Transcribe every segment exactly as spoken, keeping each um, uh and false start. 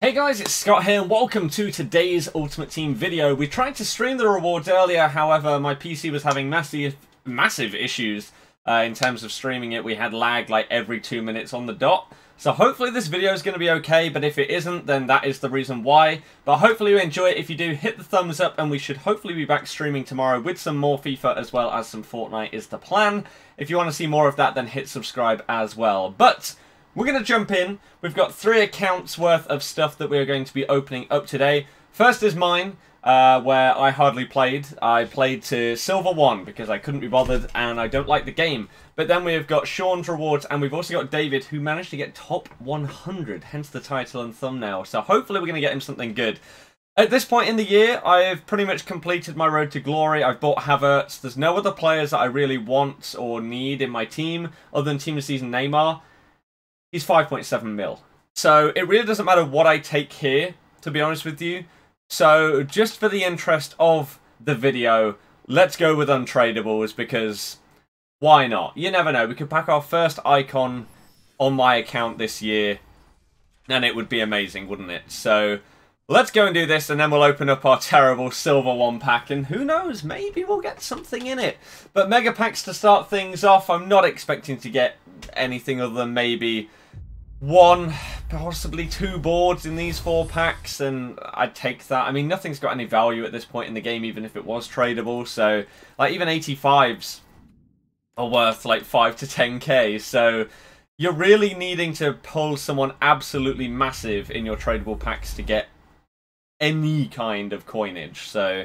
Hey guys, it's Scott here. Welcome to today's Ultimate Team video. We tried to stream the rewards earlier, however, my P C was having massive, massive issues uh, in terms of streaming it. We had lag like every two minutes on the dot. So hopefully this video is going to be okay, but if it isn't, then that is the reason why. But hopefully you enjoy it. If you do, hit the thumbs up, and we should hopefully be back streaming tomorrow with some more FIFA as well as some Fortnite is the plan. If you want to see more of that, then hit subscribe as well. But we're going to jump in. We've got three accounts worth of stuff that we are going to be opening up today. First is mine, uh, where I hardly played. I played to Silver one because I couldn't be bothered and I don't like the game. But then we've got Sean's rewards and we've also got David, who managed to get top one hundred, hence the title and thumbnail. So hopefully we're going to get him something good. At this point in the year, I've pretty much completed my road to glory. I've bought Havertz. There's no other players that I really want or need in my team other than Team of the Season Neymar. He's five point seven mil. So it really doesn't matter what I take here, to be honest with you. So just for the interest of the video, let's go with untradables because why not? You never know. We could pack our first icon on my account this year and it would be amazing, wouldn't it? So let's go and do this, and then we'll open up our terrible silver one pack, and who knows, maybe we'll get something in it. But mega packs to start things off. I'm not expecting to get anything other than maybe one, possibly two boards in these four packs, and I'd take that. I mean, nothing's got any value at this point in the game, even if it was tradable. So, like, even eighty-fives are worth, like, five to ten K, so you're really needing to pull someone absolutely massive in your tradable packs to get any kind of coinage. So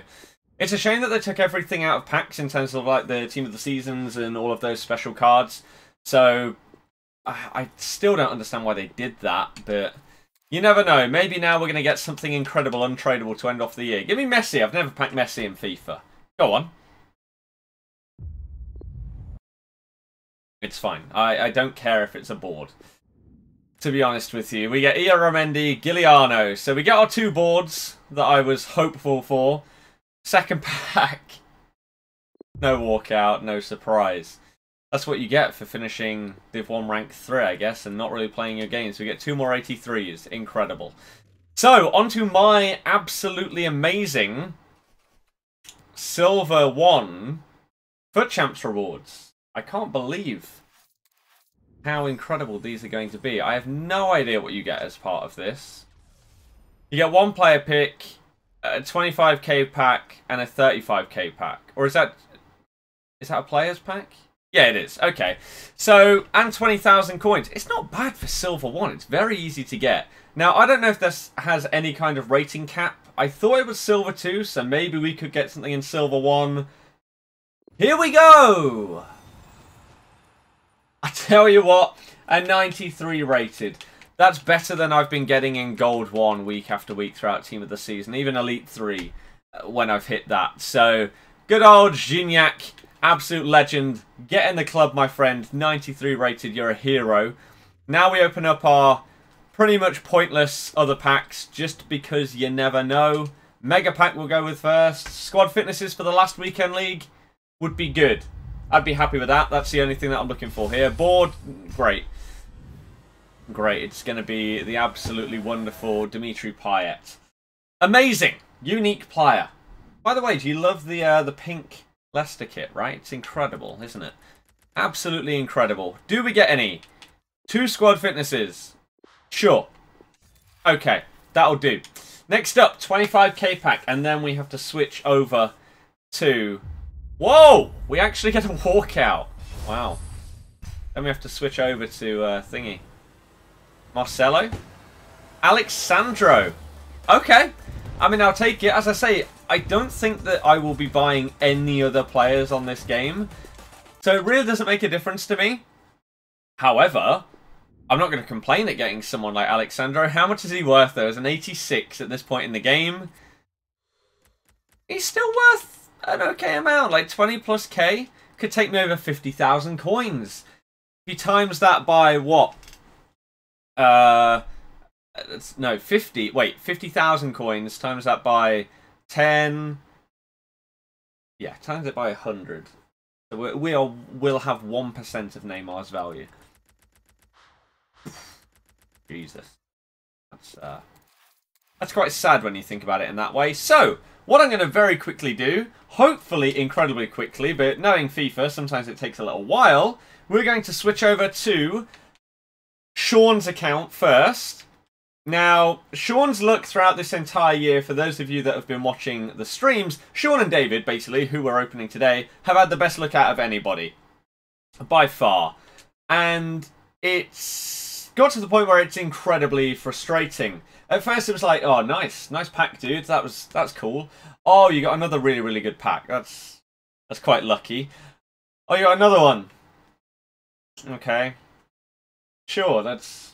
it's a shame that they took everything out of packs in terms of like the Team of the Seasons and all of those special cards. So I, I still don't understand why they did that, but you never know. Maybe now we're going to get something incredible untradeable to end off the year. Give me Messi. I've never packed Messi in FIFA. Go on. It's fine. I, I don't care if it's a board, to be honest with you. We get Iaramendi, Giuliano. So we get our two boards that I was hopeful for. Second pack. No walkout, no surprise. That's what you get for finishing Div one Rank three, I guess, and not really playing your games. We get two more eighty-threes. Incredible. So, on to my absolutely amazing Silver one FUT Champs rewards. I can't believe how incredible these are going to be. I have no idea what you get as part of this. You get one player pick, a twenty-five K pack, and a thirty-five K pack. Or is that... is that a player's pack? Yeah, it is. Okay. So, and twenty thousand coins. It's not bad for Silver one. It's very easy to get. Now, I don't know if this has any kind of rating cap. I thought it was Silver two, so maybe we could get something in Silver one. Here we go! I tell you what, a ninety-three rated. That's better than I've been getting in Gold one week after week throughout Team of the Season. Even Elite three when I've hit that. So, good old Gignac, absolute legend. Get in the club, my friend. ninety-three rated, you're a hero. Now we open up our pretty much pointless other packs just because you never know. Mega pack we'll go with first. Squad fitnesses for the last weekend league would be good. I'd be happy with that. That's the only thing that I'm looking for here. Board, great. Great. It's going to be the absolutely wonderful Dimitri Payet. Amazing. Unique player. By the way, do you love the uh, the pink Leicester kit, right? It's incredible, isn't it? Absolutely incredible. Do we get any? Two squad fitnesses. Sure. Okay. That'll do. Next up, twenty-five K pack. And then we have to switch over to... whoa! We actually get a walkout. Wow. Then we have to switch over to uh, thingy. Marcelo? Alex Sandro. Okay. I mean, I'll take it. As I say, I don't think that I will be buying any other players on this game. So it really doesn't make a difference to me. However, I'm not going to complain at getting someone like Alex Sandro. How much is he worth, though? It's an eighty-six at this point in the game. He's still worth an okay amount, like twenty plus K, could take me over fifty thousand coins. If you times that by what? Uh, no, fifty. Wait, fifty thousand coins times that by ten. Yeah, times it by one hundred. So we're, we are will have one percent of Neymar's value. Jesus, that's uh, That's quite sad when you think about it in that way. So, what I'm going to very quickly do, hopefully incredibly quickly, but knowing FIFA, sometimes it takes a little while, we're going to switch over to Sean's account first. Now, Sean's look throughout this entire year, for those of you that have been watching the streams, Sean and David, basically, who we're opening today, have had the best look out of anybody. By far. And it's got to the point where it's incredibly frustrating. At first it was like, oh, nice. Nice pack, dude. That was, that's cool. Oh, you got another really, really good pack. That's, that's quite lucky. Oh, you got another one. Okay. Sure, that's...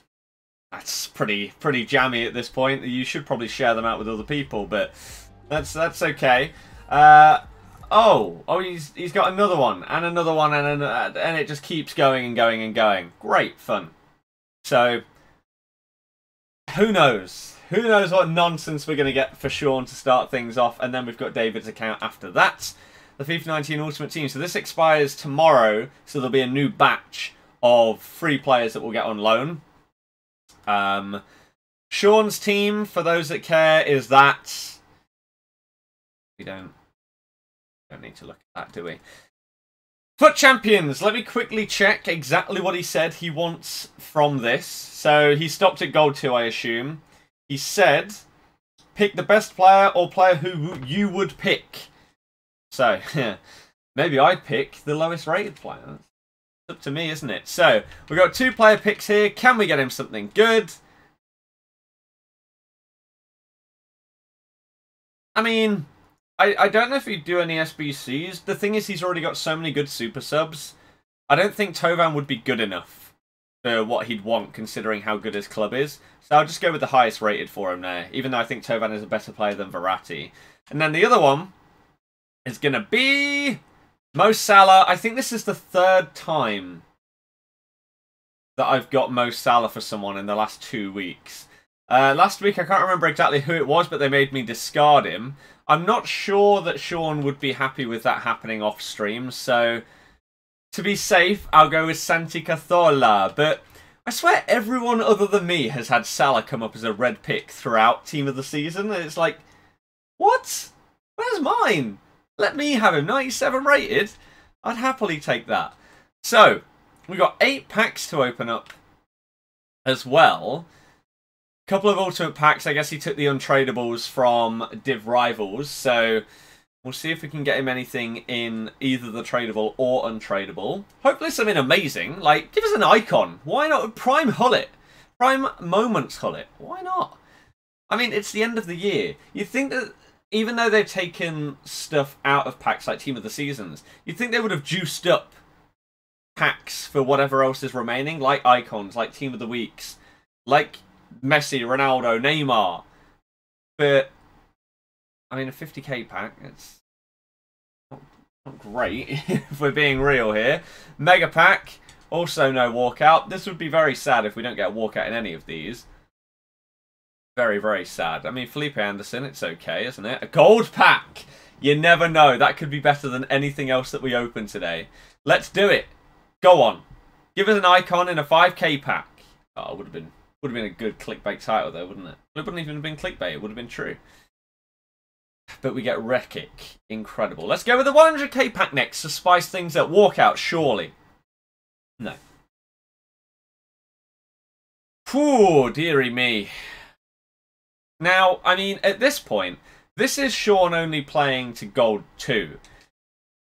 That's pretty pretty jammy at this point. You should probably share them out with other people, but that's that's okay. Uh, oh, oh, he's he's got another one and another one and another, and it just keeps going and going and going. Great fun. So who knows? Who knows what nonsense we're going to get for Sean to start things off, and then we've got David's account after that. The FIFA nineteen Ultimate Team. So this expires tomorrow, so there'll be a new batch of free players that we'll get on loan. Um, Sean's team, for those that care, is that we don't don't need to look at that, do we? F U T Champions. Let me quickly check exactly what he said he wants from this. So he stopped at goal two, I assume. He said, "Pick the best player or player who you would pick." So maybe I pick the lowest rated player. Up to me, isn't it? So we've got two player picks here. Can we get him something good? I mean, I, I don't know if he'd do any S B Cs. The thing is, he's already got so many good super subs. I don't think Tovan would be good enough for what he'd want, considering how good his club is. So I'll just go with the highest rated for him there, even though I think Tovan is a better player than Verratti. And then the other one is going to be... Mo Salah. I think this is the third time that I've got Mo Salah for someone in the last two weeks. Uh, last week, I can't remember exactly who it was, but they made me discard him. I'm not sure that Sean would be happy with that happening off stream, so to be safe, I'll go with Santi Cazorla. But I swear everyone other than me has had Salah come up as a red pick throughout Team of the Season, and it's like, what? Where's mine? Let me have him, ninety-seven rated. I'd happily take that. So, we've got eight packs to open up as well. A couple of ultimate packs. I guess he took the untradables from Div Rivals. So, we'll see if we can get him anything in either the tradable or untradable. Hopefully something amazing. Like, give us an icon. Why not? Prime Hullet. Prime Moments Hullet. Why not? I mean, it's the end of the year. You'd think that... Even though they've taken stuff out of packs like Team of the Seasons, you'd think they would have juiced up packs for whatever else is remaining, like icons, like Team of the Weeks, like Messi, Ronaldo, Neymar. But, I mean, a fifty K pack, it's not, not great, if we're being real here. Mega pack, also no walkout. This would be very sad if we don't get a walkout in any of these. Very, very sad. I mean, Felipe Anderson, it's okay, isn't it? A gold pack! You never know. That could be better than anything else that we open today. Let's do it. Go on. Give us an icon in a five K pack. Oh, it would have been, would have been a good clickbait title, though, wouldn't it? It wouldn't even have been clickbait. It would have been true. But we get Rekik. Incredible. Let's go with the one hundred K pack next to spice things up. Walkout, surely. No. Poor dearie me. Now, I mean, at this point, this is Sean only playing to Gold two.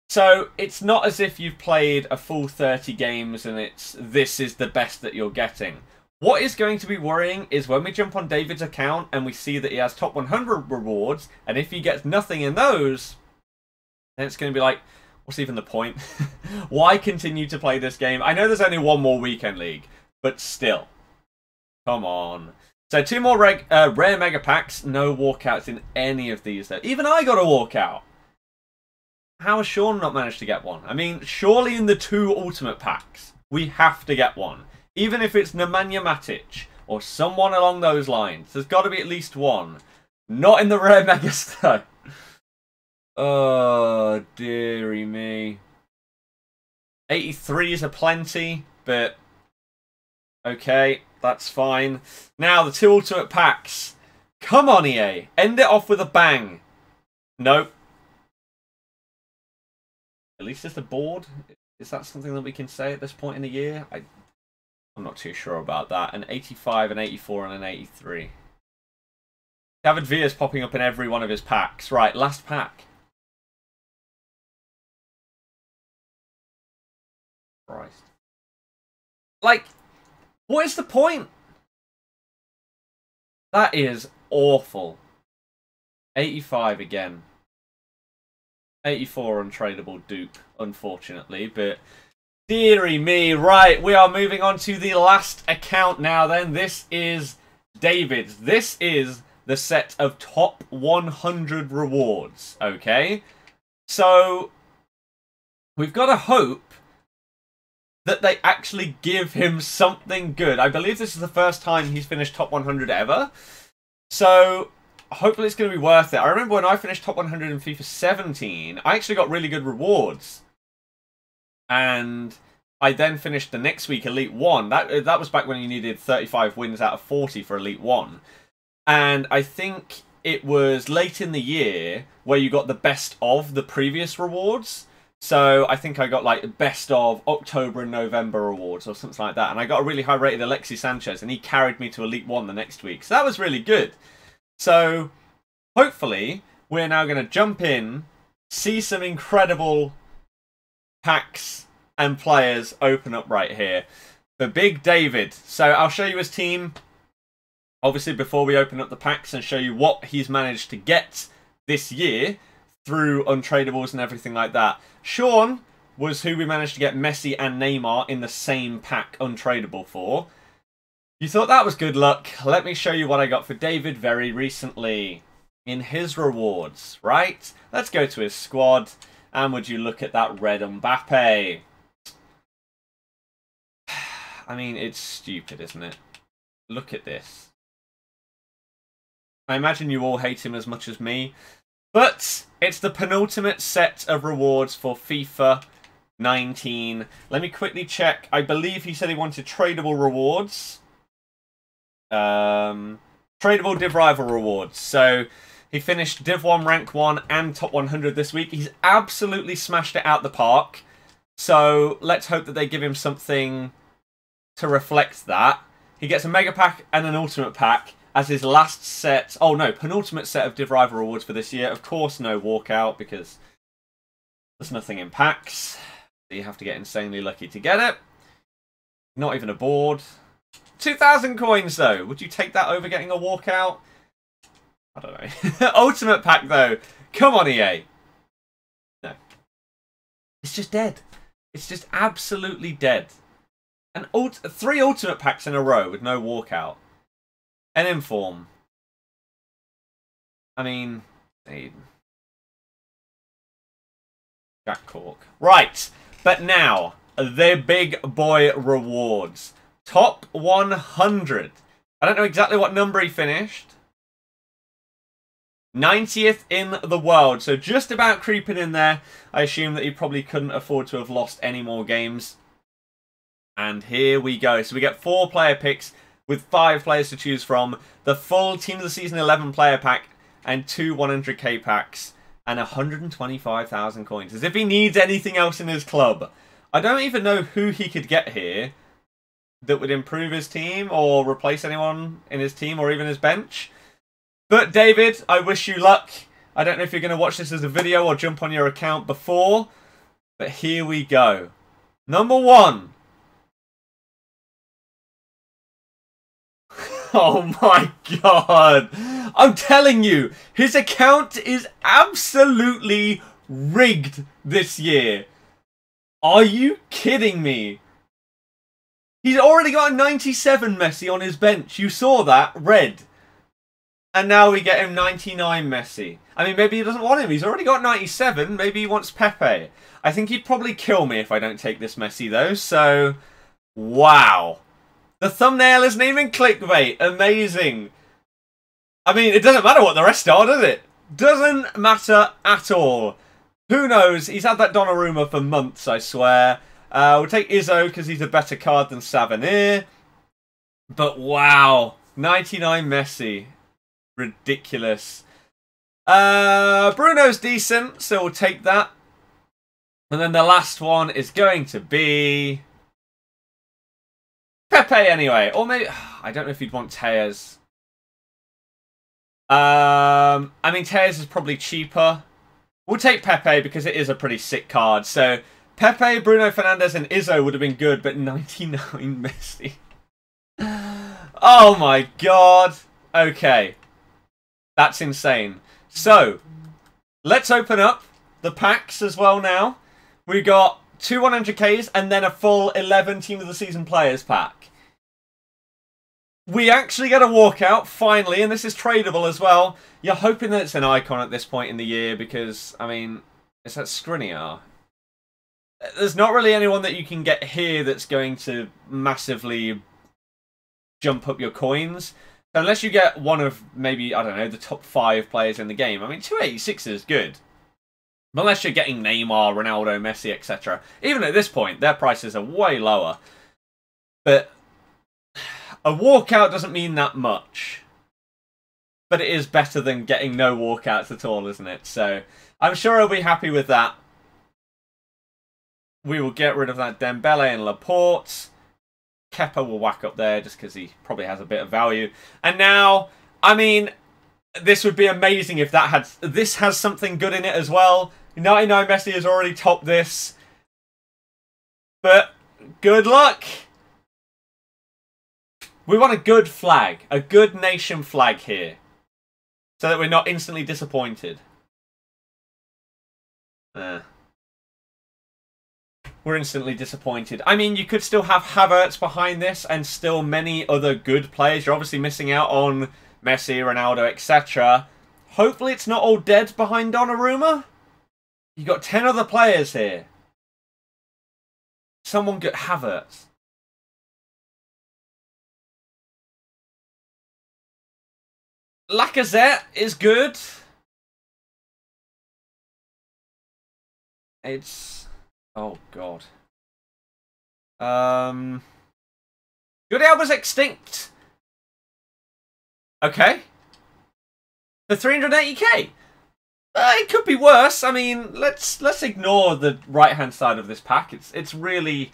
So, it's not as if you've played a full thirty games and it's this is the best that you're getting. What is going to be worrying is when we jump on David's account and we see that he has top one hundred rewards, and if he gets nothing in those, then it's going to be like, what's even the point? Why continue to play this game? I know there's only one more weekend league, but still. Come on. So two more reg uh, rare mega packs, no walkouts in any of these though. Even I got a walkout. How has Sean not managed to get one? I mean, surely in the two ultimate packs, we have to get one. Even if it's Nemanja Matic or someone along those lines, there's got to be at least one. Not in the rare mega though. Oh, dearie me. eighty-threes are plenty, but okay. That's fine. Now, the two ultimate packs. Come on, E A. End it off with a bang. Nope. At least it's the board. Is that something that we can say at this point in the year? I, I'm not too sure about that. An eighty-five, an eighty-four, and an eighty-three. David Veer is popping up in every one of his packs. Right, last pack. Christ. Like, what is the point? That is awful. eighty-five again. eighty-four untradeable dupe, unfortunately, but dearie me. Right, we are moving on to the last account now then. This is David's. This is the set of top one hundred rewards, okay? So, we've got to hope that they actually give him something good. I believe this is the first time he's finished top one hundred ever. So, hopefully it's going to be worth it. I remember when I finished top one hundred in FIFA seventeen, I actually got really good rewards. And I then finished the next week Elite one. That, that was back when you needed thirty-five wins out of forty for Elite one. And I think it was late in the year where you got the best of the previous rewards. So I think I got like best of October and November rewards or something like that. And I got a really high rated Alexis Sanchez and he carried me to Elite one the next week. So that was really good. So, hopefully, we're now going to jump in, see some incredible packs and players open up right here for Big David. So, I'll show you his team, obviously, before we open up the packs and show you what he's managed to get this year through untradables and everything like that. Sean was who we managed to get Messi and Neymar in the same pack untradeable for. You thought that was good luck. Let me show you what I got for David very recently in his rewards, right? Let's go to his squad. And would you look at that red Mbappe? I mean, it's stupid, isn't it? Look at this. I imagine you all hate him as much as me. But it's the penultimate set of rewards for FIFA nineteen. Let me quickly check. I believe he said he wanted tradable rewards. Um, tradable Div Rival rewards. So he finished Div one, Rank one, and Top one hundred this week. He's absolutely smashed it out the park. So let's hope that they give him something to reflect that. He gets a Mega Pack and an Ultimate Pack as his last set. Oh no, penultimate set of Div Rival rewards for this year. Of course, no walkout because there's nothing in packs. You have to get insanely lucky to get it. Not even a board. two thousand coins, though. Would you take that over getting a walkout? I don't know. Ultimate pack, though. Come on, E A. No. It's just dead. It's just absolutely dead. And ult three ultimate packs in a row with no walkout. An inform. I mean... Jack Cork. Right. But now, the big boy rewards. Top one hundred. I don't know exactly what number he finished. ninetieth in the world. So just about creeping in there. I assume that he probably couldn't afford to have lost any more games. And here we go. So we get four player picks with five players to choose from. The full Team of the Season eleven player pack. And two one hundred K packs. And one hundred twenty-five thousand coins. As if he needs anything else in his club. I don't even know who he could get here that would improve his team or replace anyone in his team or even his bench. But David, I wish you luck. I don't know if you're going to watch this as a video or jump on your account before. But here we go. Number one. Oh my god. I'm telling you, his account is absolutely rigged this year. Are you kidding me? He's already got a ninety-seven Messi on his bench. You saw that, red. And now we get him ninety-nine Messi. I mean, maybe he doesn't want him. He's already got ninety-seven. Maybe he wants Pepe. I think he'd probably kill me if I don't take this Messi, though. So, wow. The thumbnail isn't even clickbait. Amazing. I mean, it doesn't matter what the rest are, does it? Doesn't matter at all. Who knows? He's had that Donnarumma for months, I swear. Uh, we'll take Izzo because he's a better card than Savonir. But wow, ninety-nine Messi. ridiculous. Uh, Bruno's decent, so we'll take that. And then the last one is going to be Pepe anyway. Or maybe, I don't know if you'd want Tears. Um, I mean, Tears is probably cheaper. We'll take Pepe because it is a pretty sick card. So Pepe, Bruno Fernandes and Izzo would have been good, but ninety-nine Messi. Oh my god. Okay. That's insane. So, let's open up the packs as well now. We got two one hundred Ks and then a full eleven Team of the Season Players pack. We actually get a walkout, finally, and this is tradable as well. You're hoping that it's an icon at this point in the year because, I mean, it's that Scriniar. There's not really anyone that you can get here that's going to massively jump up your coins. Unless you get one of maybe, I don't know, the top five players in the game. I mean, two eighty-six is good. Unless you're getting Neymar, Ronaldo, Messi, et cetera. Even at this point, their prices are way lower. But a walkout doesn't mean that much. But it is better than getting no walkouts at all, isn't it? So I'm sure I'll be happy with that. We will get rid of that Dembele and Laporte. Kepa will whack up there just because he probably has a bit of value. And now, I mean, this would be amazing if that had... This has something good in it as well. ninety-nine Messi has already topped this. But good luck. We want a good flag. A good nation flag here. So that we're not instantly disappointed. Uh. We're instantly disappointed. I mean, you could still have Havertz behind this and still many other good players. You're obviously missing out on Messi, Ronaldo, et cetera. Hopefully it's not all dead behind Donnarumma. You've got ten other players here. Someone get Havertz. Lacazette is good. It's... Oh, God. Um, Jordi Alba's extinct. Okay. The three hundred eighty K. Uh, it could be worse. I mean, let's let's ignore the right-hand side of this pack. It's, it's really...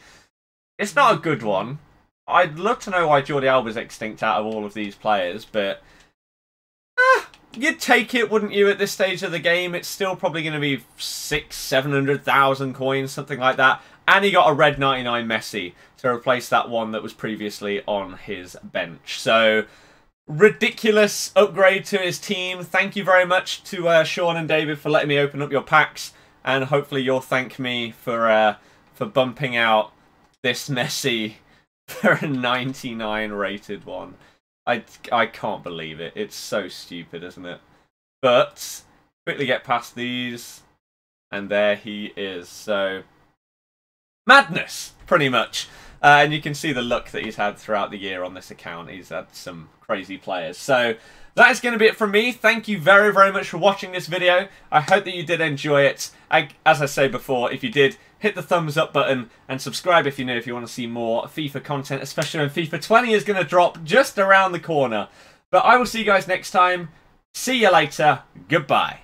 It's not a good one. I'd love to know why Jordi Alba's extinct out of all of these players, but... Uh, you'd take it, wouldn't you, at this stage of the game? It's still probably going to be six, seven hundred thousand coins, something like that. And he got a red ninety-nine Messi to replace that one that was previously on his bench. So, ridiculous upgrade to his team. Thank you very much to uh, Sean and David for letting me open up your packs. And hopefully you'll thank me for, uh, for bumping out this Messi for a ninety-nine rated one. I, I can't believe it. It's so stupid, isn't it? But, quickly get past these. And there he is. So, madness, pretty much. Uh, and you can see the luck that he's had throughout the year on this account. He's had some crazy players. So, that is going to be it from me. Thank you very, very much for watching this video. I hope that you did enjoy it. I, as I say before, if you did, hit the thumbs up button and subscribe if you know if you want to see more FIFA content, especially when FIFA twenty is going to drop just around the corner. But I will see you guys next time. See you later. Goodbye.